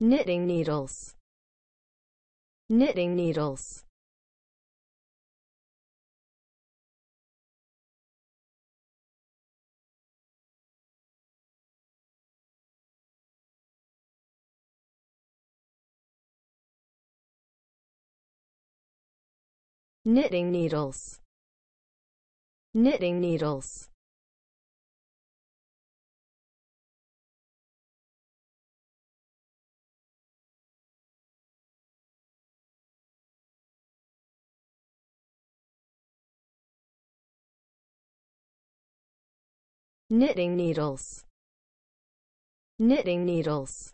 knitting needles, knitting needles, knitting needles, knitting needles, knitting needles, knitting needles.